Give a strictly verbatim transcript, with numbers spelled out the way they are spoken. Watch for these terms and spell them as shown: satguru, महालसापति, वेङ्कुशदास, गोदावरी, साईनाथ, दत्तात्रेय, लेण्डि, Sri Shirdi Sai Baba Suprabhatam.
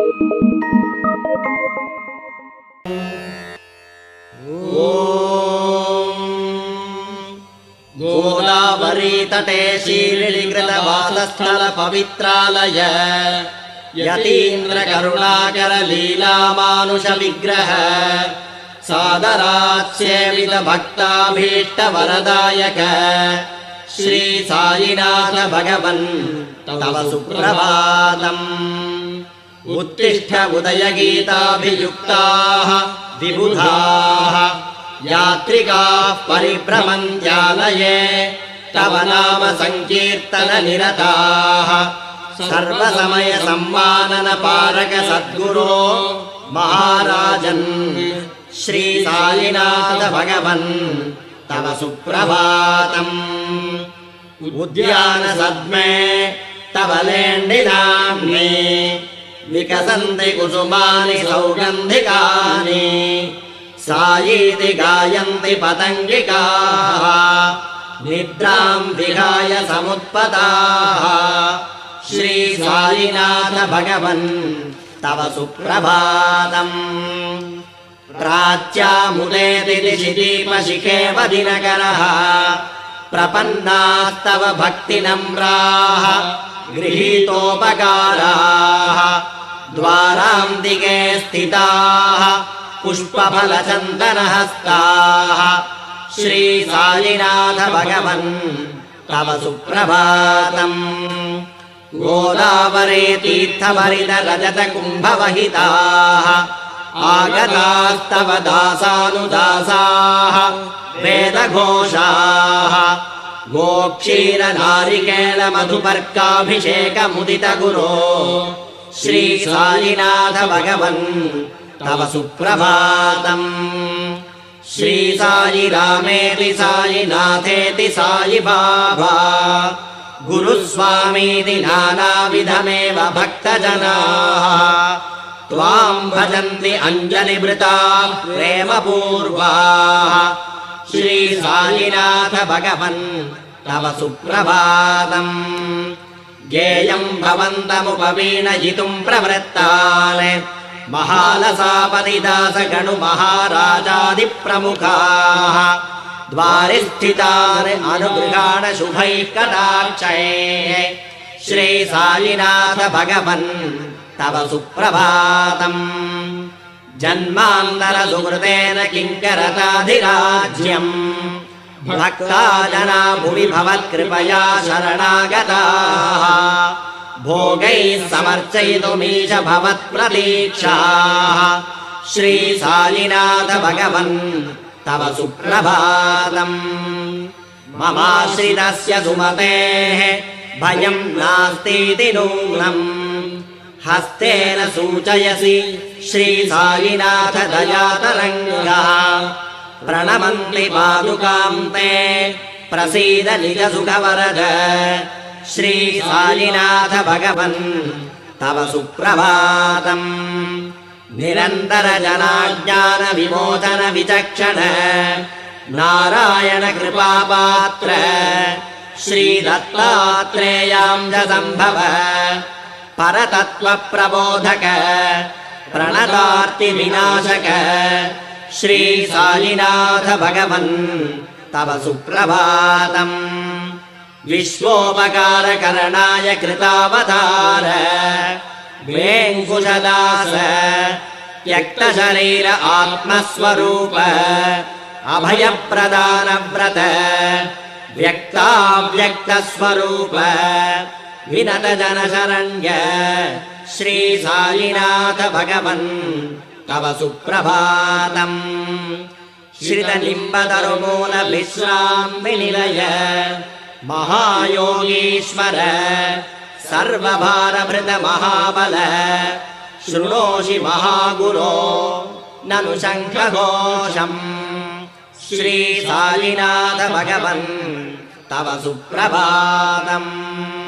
गोदावरीतटे शीलिकृतवासस्थल पवित्रालय यतीन्द्रकरुणाकरलीलामानुषविग्रह सादरात्सेवित भक्ताभीष्टवरदायक श्री साईनाथ भगवन् तव सुप्रभातम्। उत्तिष्ठ उदयगीताभियुक्ताः विबुधाः यात्रिकाः परिभ्रमन्त्यालये तव नाम संकीर्तन निरताः। सर्वसमय सम्मानन पारक सद्गुरो महाराजन् श्री साईनाथ भगवन् तव सुप्रभातम्। उद्यान सद्मे तव लेण्डिनाम्नि विकसन्ति कुसुमानि सौगन्धिकानि सायीति गायन्ति पतङ्गिकाः निद्रां विहाय समुत्पताः श्री साईनाथ भगवन् तव सुप्रभातम्। प्राच्यामुदेति दिशिदीपशिखेव दिनकरः प्रपन्नास्तव भक्तिनम्राः गृहीतोपकाराः द्वारां दिगे स्थिताः पुष्पफलचन्दनहस्ताः श्री साईनाथ भगवन् तव सुप्रभातम्। गोदावरे तीर्थभरित रजत कुम्भवहिताः आगतास्तव दासानुदासाः वेदघोषाः गोक्षीर नारिकेल मधुपर्काभिषेक मुदित गुरो श्री साईनाथ भगवन् तव सुप्रभातम्। श्री साई रामेति साईनाथेति साई बाबा गुरुस्वामीति नानाविधमेव भक्तजनाः त्वां भजन्ति अंजलिवृता प्रेमपूर्वाः श्री साईनाथ भगवन् तव सुप्रभातम्। गेयं भवन्तमुपवीणयितुं प्रवृत्ताले महालसापतिदासगणु महाराजादिप्रमुखाः द्वारि स्थितान् अनुगृहाण शुभैः कटाक्षैः श्री साईनाथ भगवन् तव सुप्रभातम्। जन्मांतर सुहृदेन किंकरताधिराज्यम् भक्ता जना भुवि भवत्कृपया शरणागताः भोगैः समर्चयितुमीश भवत्प्रतीक्षाः श्री साईनाथ भगवन् तव सुप्रभातम्। ममाश्रितस्य सुमतेः भयं नास्तीति नूनम् हस्तेन सूचयसि श्री साईनाथ दयातरङ्गा प्रणमन्ति पादुकां ते प्रसीद निज सुखवरद श्री साईनाथ भगवन् तव सुप्रभातम्। निरन्तर जनाज्ञान विमोचन विचक्षण नारायण कृपापात्र श्री दत्तात्रेयां च सम्भव परतत्व प्रबोधक प्रणतार्ति विनाशक श्री साईनाथ भगवन् तव सुप्रभातम्। विश्वोपकार करणाय कृतावतार वेङ्कुशदास त्यक्त शरीर आत्मस्वरूप अभय प्रदान व्रत व्यक्ताव्यक्त स्वरूप विनत जन शरण्य श्री साईनाथ भगवन् तव सुप्रभातम्। श्रित निम्बतरुमूल विश्रान्ति निलय महायोगीश्वर सर्वभारभृत महाबल शृणोषि महागुरो ननु शङ्खघोषम् श्री साईनाथ भगवन् तव सुप्रभातम्।